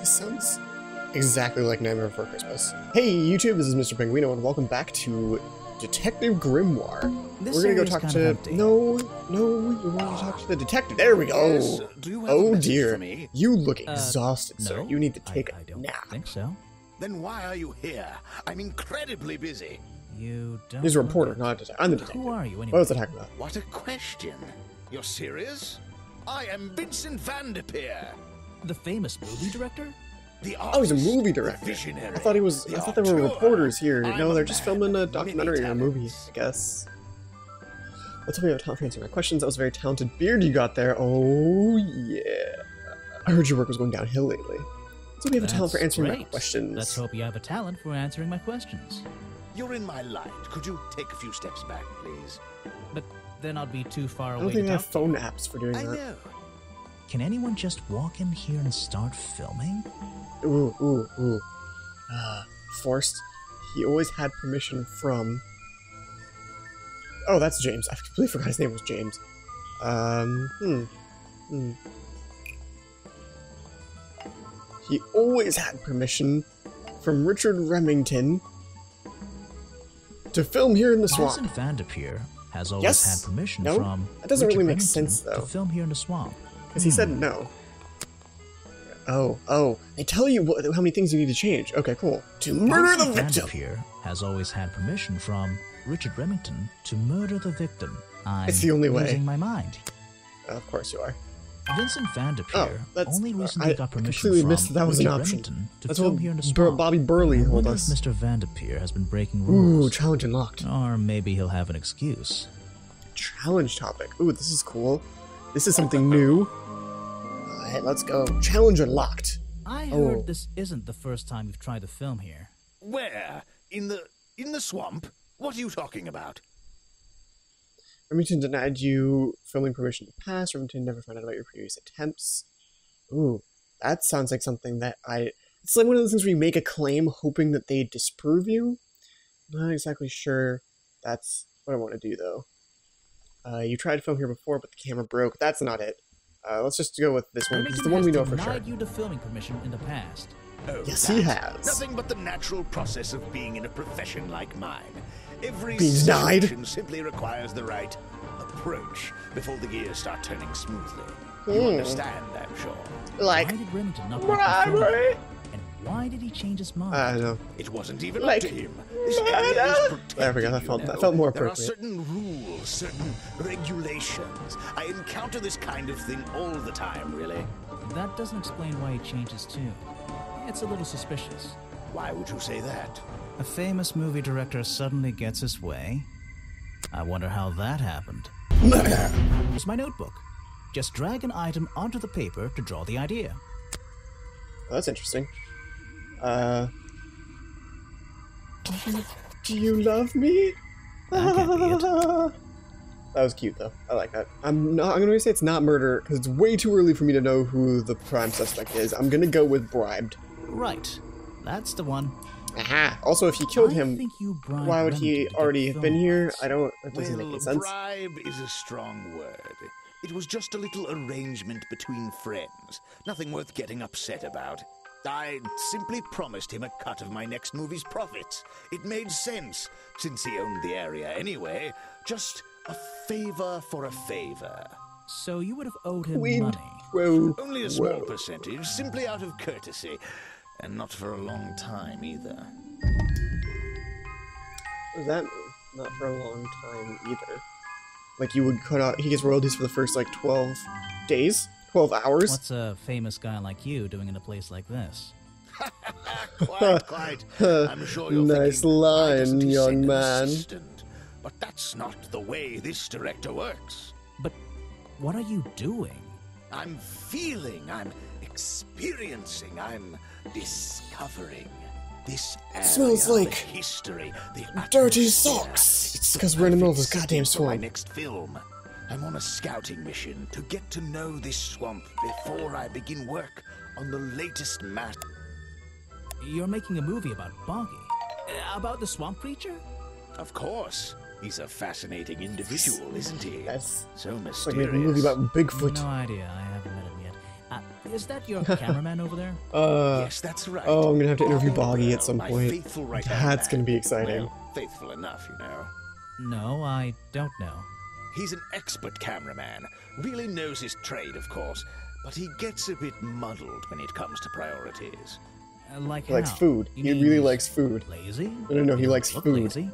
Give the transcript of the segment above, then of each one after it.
This sounds exactly like Nightmare Before Christmas. Hey YouTube, this is Mister Penguino, and welcome back to Detective Grimoire. We're gonna go talk to... No, you want to talk to the detective. There we go. Yes. Oh dear, you look exhausted, sir. You need to take a nap. I think so. Then why are you here? I'm incredibly busy. You don't... He's a reporter, not a detective. I'm the detective. Who are you anyway? What was the heck about? What a question. You're serious? I am Vincent Van der Peer, the famous movie director. Oh, he's a movie director. Visionary. I thought he was. I thought there were reporters here. No, they're just filming a documentary or a movie, I guess. Well, tell me about time for answering my questions. That was a very talented beard you got there. Oh yeah. I heard your work was going downhill lately. So we have a talent for answering my questions. Let's hope you have a talent for answering my questions. You're in my light. Could you take a few steps back, please? But then I'd be too far away. I don't think they have phone apps for doing that. I know. Can anyone just walk in here and start filming? Ooh. Forced. He always had permission from... Oh, that's James. I completely forgot his name was James. He always had permission from Richard Remington to film here in the swamp. Vincent Van der Peer has always had permission from... That doesn't really make sense, though. ...to film here in the swamp. Because he said no. Oh. They tell you how many things you need to change. Okay, cool. To murder the victim! Van der Peer has always had permission from Richard Remington to murder the victim. It's the only way. I'm losing my mind. Of course you are. Vincent Van der Peer only recently got permission from Richard Remington to film here in the swamp. Bobby Burrell told us. Mr. Van der Peer has been breaking rules. Ooh, challenge unlocked. Or maybe he'll have an excuse. Challenge topic. Ooh, this is cool. This is something new. Alright, let's go. Challenge unlocked. I heard this isn't the first time you've tried to film here. Where? In the swamp? What are you talking about? Remington denied you filming permission to pass. Remington never found out about your previous attempts. Ooh, that sounds like something that I... It's like one of those things where you make a claim hoping that they disprove you. Not exactly sure that's what I want to do, though. You tried to film here before, but the camera broke. That's not it. Let's just go with this one. It's the one we know for sure. Remington has denied you the filming permission in the past. Oh, yes, he has. Nothing but the natural process of being in a profession like mine. Every situation simply requires the right approach before the gears start turning smoothly. You understand, I'm sure. Like, why did Remington not and why did he change his mind? I don't know. It wasn't even up to him. There we go. That felt more appropriate. There are certain rules, certain regulations. I encounter this kind of thing all the time, really. That doesn't explain why he changes too. It's a little suspicious. Why would you say that? A famous movie director suddenly gets his way. I wonder how that happened. It's my notebook. Just drag an item onto the paper to draw the idea. Oh, that's interesting. Do you love me? That was cute, though. I like that. I'm gonna say it's not murder because it's way too early for me to know who the prime suspect is. I'm gonna go with bribed. Right. That's the one. Aha. Also, if you killed him, why would he already have been here? That doesn't make any sense. Bribe is a strong word. It was just a little arrangement between friends. Nothing worth getting upset about. I simply promised him a cut of my next movie's profits. It made sense, since he owned the area anyway. Just a favor for a favor. So you would have owed him money? Only a small percentage, simply out of courtesy. And not for a long time, either. What does that mean? Not for a long time, either. Like, you would cut out... He gets royalties for the first, like, 12 days? 12 hours? What's a famous guy like you doing in a place like this? quite. I'm sure you're nice thinking, line, young man. Assistant? But that's not the way this director works. But what are you doing? I'm feeling, I'm experiencing, I'm discovering this area. Smells like history, dirty socks. It's because we're in the middle of this goddamn swamp. My next film, I'm on a scouting mission to get to know this swamp before I begin work on the latest matter. You're making a movie about Boggy, about the swamp creature? Of course. He's a fascinating individual, isn't he? Yes. So mysterious. Like a movie about Bigfoot. No idea. I haven't met him yet. Is that your cameraman over there? Yes, that's right. Oh, I'm going to have to interview Boggy at some point. That's going to be exciting. Well, faithful enough, you know. No, I don't know. He's an expert cameraman. Really knows his trade, of course. But he gets a bit muddled when it comes to priorities. Like how? He likes food. He really likes food. Lazy? No, he likes food. Lazy?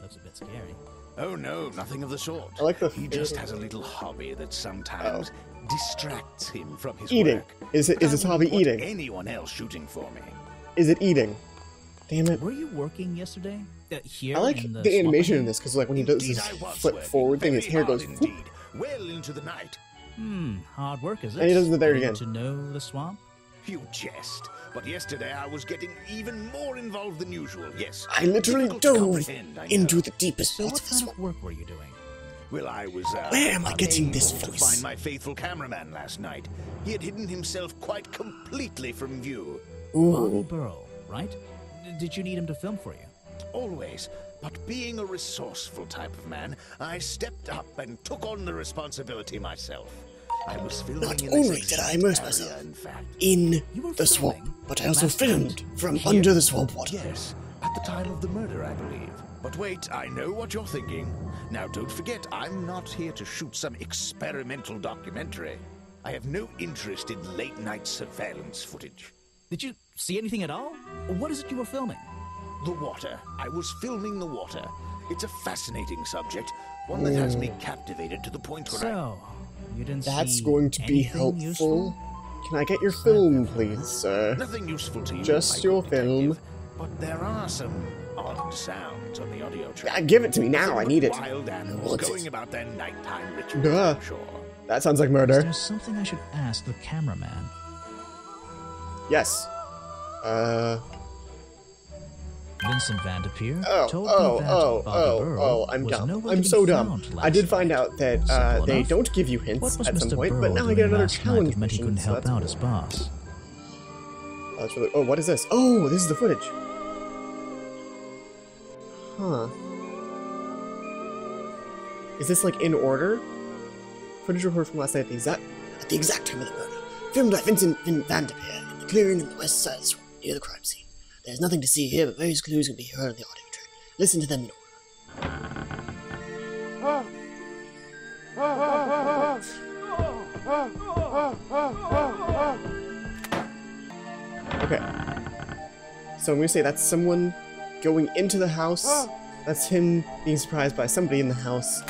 That's a bit scary. Oh no, nothing of the sort. I like the food. He just has a little hobby that sometimes distracts him from his work. Is his hobby eating? Anyone else shooting for me? Is it eating? Damn it. Were you working yesterday? Here I like the animation in this, because like when he does this flip forward thing, his hair goes indeed. Well into the night. Hard work is it? And he does it there again. To know the swamp? You jest, but yesterday I was getting even more involved than usual. Yes, I literally dove into the deepest parts of the swamp. What kind of work were you doing? Well, I was. Where am I getting this voice? To find my faithful cameraman last night. He had hidden himself quite completely from view. Bobby Burrell, right? Did you need him to film for you? Always, but being a resourceful type of man, I stepped up and took on the responsibility myself. I was filming not only did I immerse myself in the swamp, but I also filmed from under the swamp water. Yes, at the time of the murder, I believe. But wait, I know what you're thinking. Now don't forget, I'm not here to shoot some experimental documentary. I have no interest in late-night surveillance footage. Did you see anything at all? What is it you were filming? The water. I was filming the water. It's a fascinating subject, one that has me captivated to the point where you didn't that's going to be helpful. Useful? Can I get your film, please, sir? Nothing useful to you. Just your film. But there are some odd sounds on the audio track. Give it to me now. I need it. Wild animals going about their nighttime rituals. Sure. That sounds like murder. There's something I should ask the cameraman. Yes. Vincent Van der Peer told me that Bobby Burrell I'm dumb. I'm so dumb. I did find out that they don't give you hints at some point, but now I get another challenge mission, so that's cool. Boss. Oh, that's really, what is this? Oh, this is the footage. Huh. Is this like in order? Footage reported from last night at the exact time of the murder. Filmed by Vincent Van der Peer in the clearing on the west side near the crime scene. There's nothing to see here, but various clues can be heard on the audio track. Listen to them in order. Okay. So I'm going to say that's someone going into the house. That's him being surprised by somebody in the house.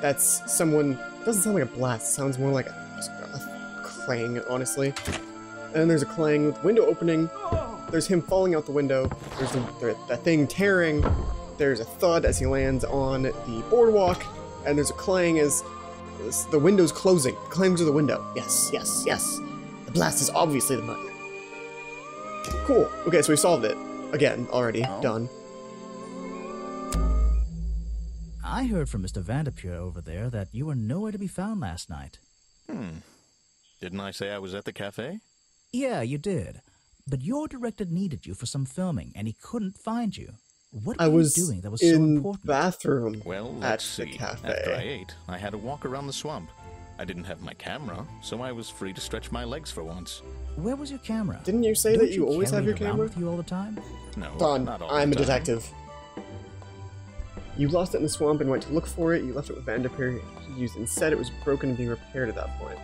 That's someone... It doesn't sound like a blast. It sounds more like a clang, honestly. And then there's a clang with the window opening. There's him falling out the window, there's that thing tearing, there's a thud as he lands on the boardwalk, and there's a clang as the window's closing. Clang to the window. Yes, yes, yes. The blast is obviously the murder. Cool. Okay, so we solved it. Again, already done. I heard from Mr. Van der Peer over there that you were nowhere to be found last night. Didn't I say I was at the cafe? Yeah, you did. But your director needed you for some filming, and he couldn't find you. What were you doing that was so important? I was in the bathroom at the cafe. After I ate, I had a walk around the swamp. I didn't have my camera, so I was free to stretch my legs for once. Where was your camera? Didn't you say that you always have your camera with you all the time? No, not all the time. I'm a detective. You lost it in the swamp and went to look for it. You left it with Van der Peer. You said it was broken and being repaired at that point.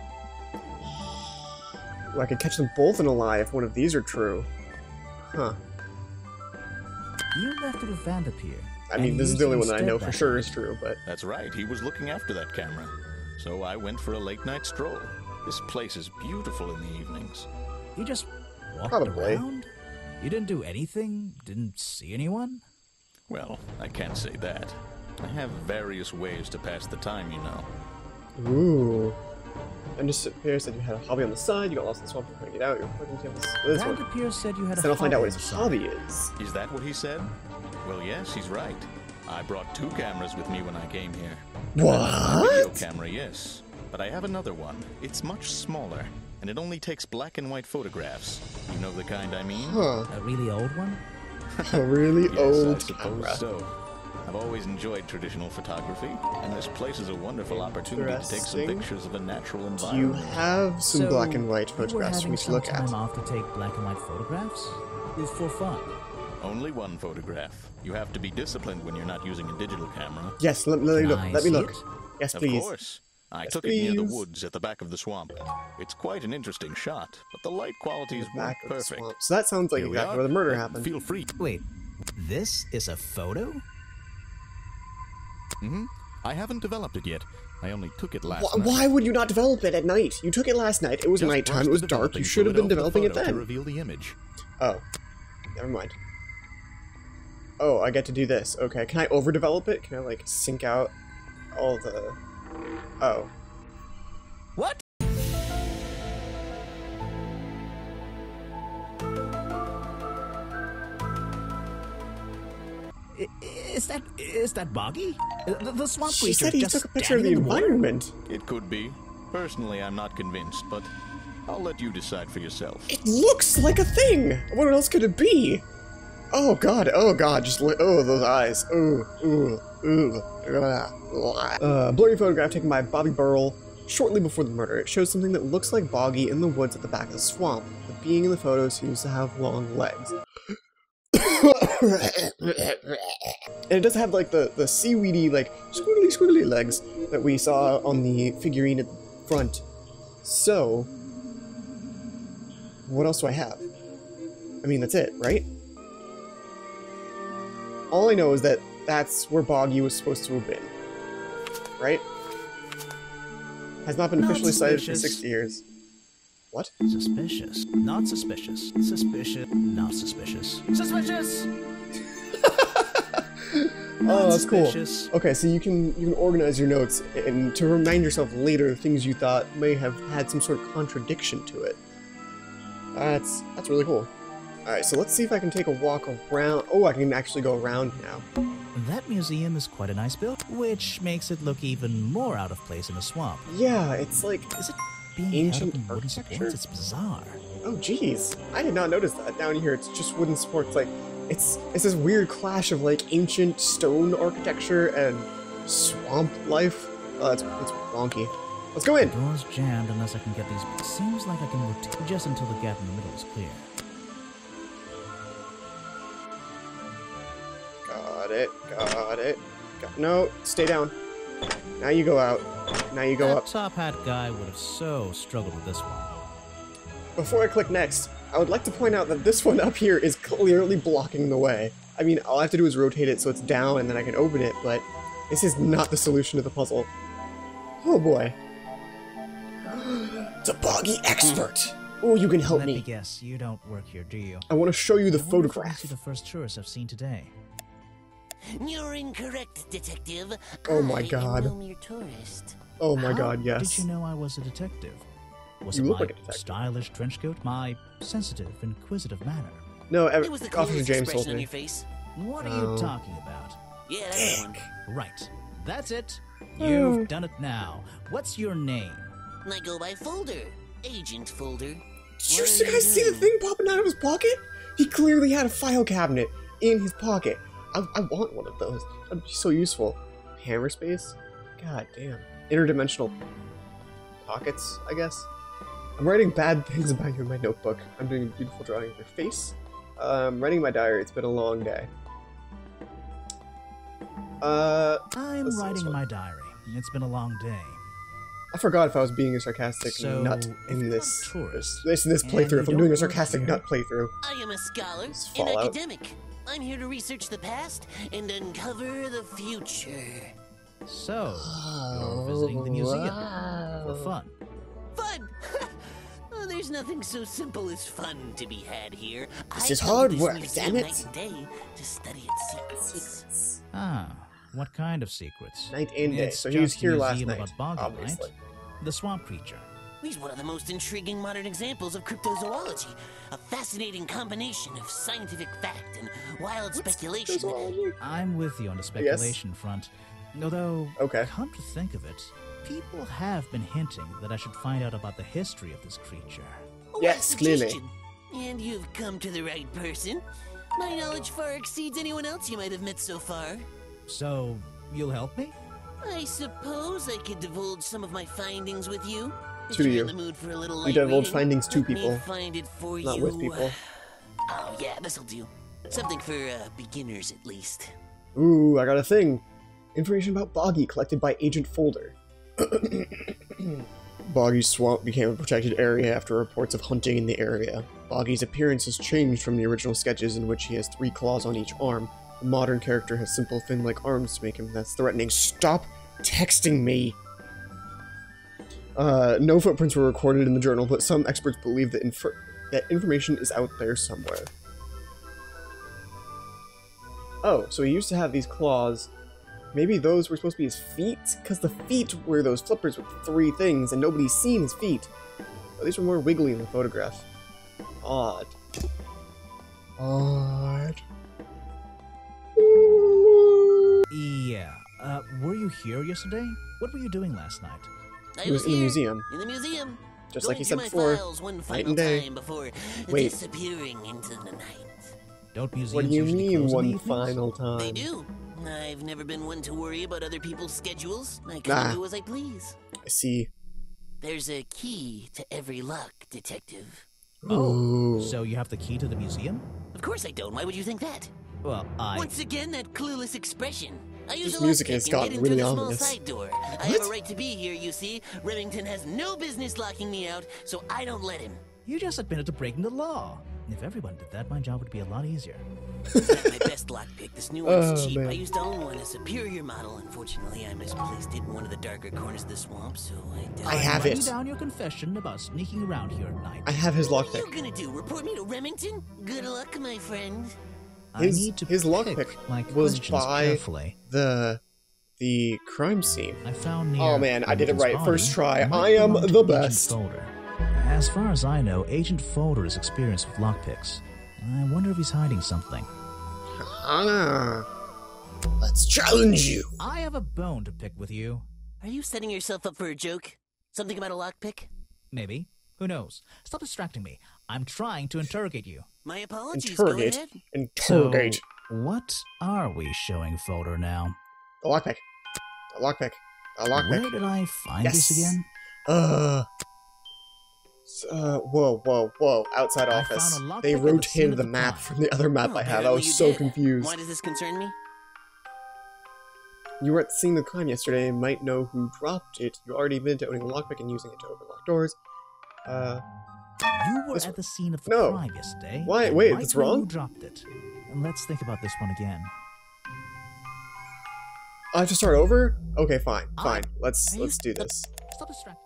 Well, I could catch them both in a lie if one of these are true. Huh. You left it with Van der Peer. I mean, this is the only one that I know for sure is true, but... That's right, he was looking after that camera. So I went for a late-night stroll. This place is beautiful in the evenings. You just walked around? You didn't do anything? Didn't see anyone? Well, I can't say that. I have various ways to pass the time, you know. Ooh... And Mr. Peer said you had a hobby on the side, you got lost in the swamp, you're trying to get out, you're recording campus. Van der Peer said you had a hobby. Then I'll find out what his hobby is. Is that what he said? Well, yes, he's right. I brought two cameras with me when I came here. What? Video camera, yes. But I have another one. It's much smaller, and it only takes black and white photographs. You know the kind I mean? Huh. A really old one? A really old camera. I suppose so. I've always enjoyed traditional photography, and this place is a wonderful opportunity to take some pictures of a natural environment. You have some black and white photographs we should look at. Time off to take black and white photographs? It's for fun. Only one photograph. You have to be disciplined when you're not using a digital camera. Yes, let me look. Yes, please. Of course. I took it near the woods at the back of the swamp. It's quite an interesting shot, but the light qualities weren't perfect. So that sounds like exactly where the murder happened. Feel free. Wait, this is a photo? Mm-hmm. I haven't developed it yet. I only took it last night. Why would you not develop it at night? You took it last night. It was nighttime. It was dark. You should have been developing it then. To reveal the image. Oh, never mind. Oh, I get to do this. Okay, can I overdevelop it? Can I like sync out all the? Oh. What? Is that Boggy? The swamp creature. She said he took a picture of the environment. It could be. Personally, I'm not convinced, but I'll let you decide for yourself. It looks like a thing. What else could it be? Oh god, just look, oh, those eyes. Ooh, ooh, ooh. Blurry photograph taken by Bobby Burrell shortly before the murder. It shows something that looks like Boggy in the woods at the back of the swamp. The being in the photo seems to have long legs. And it does have like the seaweedy, like squiggly legs that we saw on the figurine at the front. So, what else do I have? I mean, that's it, right? All I know is that that's where Boggy was supposed to have been, right? Has not been officially cited for 60 years. What? Suspicious. Not suspicious. Suspicious. Not suspicious. Suspicious! Oh, that's cool. Okay, so you can organize your notes and to remind yourself later of things you thought may have had some sort of contradiction to it. That's really cool. Alright, so let's see if I can take a walk around. Oh, I can actually go around now. That museum is quite a nice build, which makes it look even more out of place in a swamp. Yeah, it's like... Is it being ancient architecture? It's bizarre. Oh, jeez. I did not notice that. Down here, it's just wooden supports. Like, it's this weird clash of, like, ancient stone architecture and swamp life. Oh, that's wonky. Let's go in! The door's jammed unless I can get these... It seems like I can rotate just until the gap in the middle is clear. Got it. No, stay down. Now you go out. Now you go up. That top hat guy would have so struggled with this one. Before I click next, I would like to point out that this one up here is clearly blocking the way. I mean, all I have to do is rotate it so it's down and then I can open it, but this is not the solution to the puzzle. Oh boy. It's a Boggy expert! Oh, you can help me. Let me guess, you don't work here, do you? I want to show you the photograph. The first tourist I've seen today. You're incorrect, detective. Oh my god. Oh my god, yes. Did you know I was a detective? Was it my stylish trench coat, my sensitive, inquisitive manner? No, Officer James told me. What are you talking about? Yeah, that's one. Right. That's it. You've done it now. What's your name? I go by Folder. Agent Folder. Did you guys see the thing popping out of his pocket? He clearly had a file cabinet in his pocket. I want one of those. That'd be so useful. Hammer space? God damn. Interdimensional pockets, I guess. I'm writing bad things about you in my notebook. I'm doing a beautiful drawing of your face. I'm writing my diary. It's been a long day. I'm writing my diary. It's been a long day. I forgot if I was being a sarcastic nut in this playthrough. If I'm doing a sarcastic nut playthrough. I am a scholar and academic. I'm here to research the past and uncover the future. So, you're visiting the museum for fun. Fun! Oh, there's nothing so simple as fun to be had here. This is hard work, damn it! Night and day to study its secrets. Ah, what kind of secrets? Night and day. So he was here last night, obviously. Right? The swamp creature. He's one of the most intriguing modern examples of cryptozoology, a fascinating combination of scientific fact and wild speculation. I'm with you on the speculation front, although, come to think of it, people have been hinting that I should find out about the history of this creature. Yes, clearly. And you've come to the right person. My knowledge far exceeds anyone else you might have met so far. So, you'll help me? I suppose I could divulge some of my findings with you. To you. You divulge findings to people, not with people. Oh yeah, this'll do. Something for beginners, at least. Ooh, I got a thing. Information about Boggy collected by Agent Folder. Boggy's swamp became a protected area after reports of hunting in the area. Boggy's appearance has changed from the original sketches in which he has 3 claws on each arm. The modern character has simple fin-like arms to make him that's threatening. Stop texting me! No footprints were recorded in the journal, but some experts believe that information is out there somewhere. Oh, so he used to have these claws. Maybe those were supposed to be his feet? Because the feet were those flippers with 3 things, and nobody's seen his feet. Oh, these were more wiggly in the photograph. Odd. Odd. Yeah. Were you here yesterday? What were you doing last night? He was in the museum. In the museum. Just like he said before. Night and day. Wait. Disappearing into the night. Don't museums What do you mean one final time? They do. I've never been one to worry about other people's schedules. I can do as I please. I see. There's a key to every lock, Detective. Ooh. Oh, so you have the key to the museum? Of course I don't. Why would you think that? Well, I... Once again, that clueless expression. I use this music has gotten really ominous. Side door. I have a right to be here, you see. Remington has no business locking me out, so I don't let him. You just admitted to breaking the law. If everyone did that, my job would be a lot easier. It's not my best lockpick. This new one's cheap. Man. I used to own one, a superior model. Unfortunately, I misplaced it in one of the darker corners of the swamp, so I have it. Down your confession about sneaking around here at night. I have his lockpick. What are you gonna do? Report me to Remington? Good luck, my friend. His lockpick was by carefully. the crime scene. I found near I did it right first try. I am the best. As far as I know, Agent Folder is experienced with lockpicks. I wonder if he's hiding something. Let's challenge you. I have a bone to pick with you. Are you setting yourself up for a joke? Something about a lockpick? Maybe. Who knows? Stop distracting me. I'm trying to interrogate you. My apologies. Interrogate. Go ahead. Interrogate. So, what are we showing Folder now? A lockpick. A lockpick. A lockpick. Where did I find this again? Whoa, whoa, whoa, outside office. They rotated the map from the other map I had. I was so confused. Why does this concern me? You were at the scene of the crime yesterday and might know who dropped it. You already admitted to owning a lockpick and using it to open locked doors. You were at the scene of the crime yesterday. Why? Wait, that's wrong? Who dropped it? And let's think about this one again. I have to start over? Okay, fine, fine. Let's do this.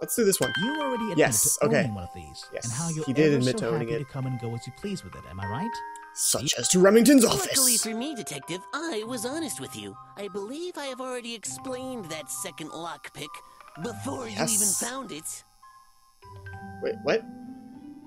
Let's do this one. You already admitted to owning one of these. Yes. And how you're so happy to come and go as you please with it. Am I right? Such as to Remington's office. Luckily for me, Detective, I was honest with you. I believe I have already explained that second lockpick before you even found it. Wait, what?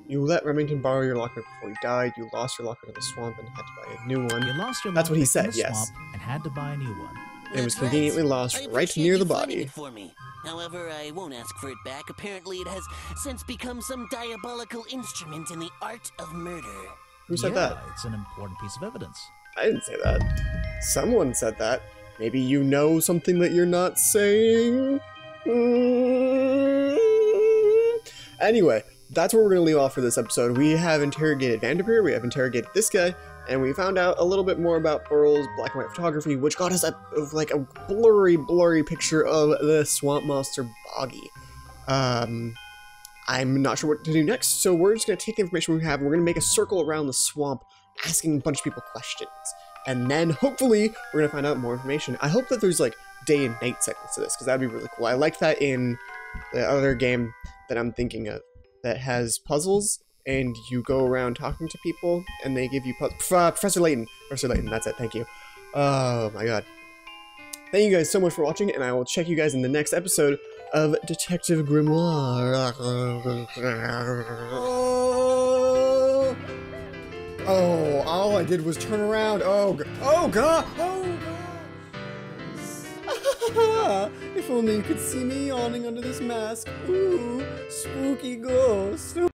You let Remington borrow your lockpick before he died. You lost your lockpick in the swamp and had to buy a new one. You lost your That's what he said. Yes. And had to buy a new one. It was conveniently lost right near the body. For me. However, I won't ask for it back. Apparently, it has since become some diabolical instrument in the art of murder. Who said that? It's an important piece of evidence. I didn't say that. Someone said that. Maybe you know something that you're not saying? Anyway, that's where we're going to leave off for this episode. We have interrogated Van der Peer, we have interrogated this guy, and we found out a little bit more about Burrell's black and white photography, which got us a blurry picture of the swamp monster Boggy. I'm not sure what to do next, so we're just going to take the information we have and we're going to make a circle around the swamp asking a bunch of people questions. And then, hopefully, we're going to find out more information. I hope that there's, like, day and night segments to this, because that would be really cool. I like that in the other game that I'm thinking of that has puzzles, and you go around talking to people, and they give you Professor Layton. Professor Layton, that's it, thank you. Oh my god. Thank you guys so much for watching, and I will check you guys in the next episode of Detective Grimoire. Oh, all I did was turn around. Oh god! Oh god! If only you could see me yawning under this mask. Ooh, spooky ghost.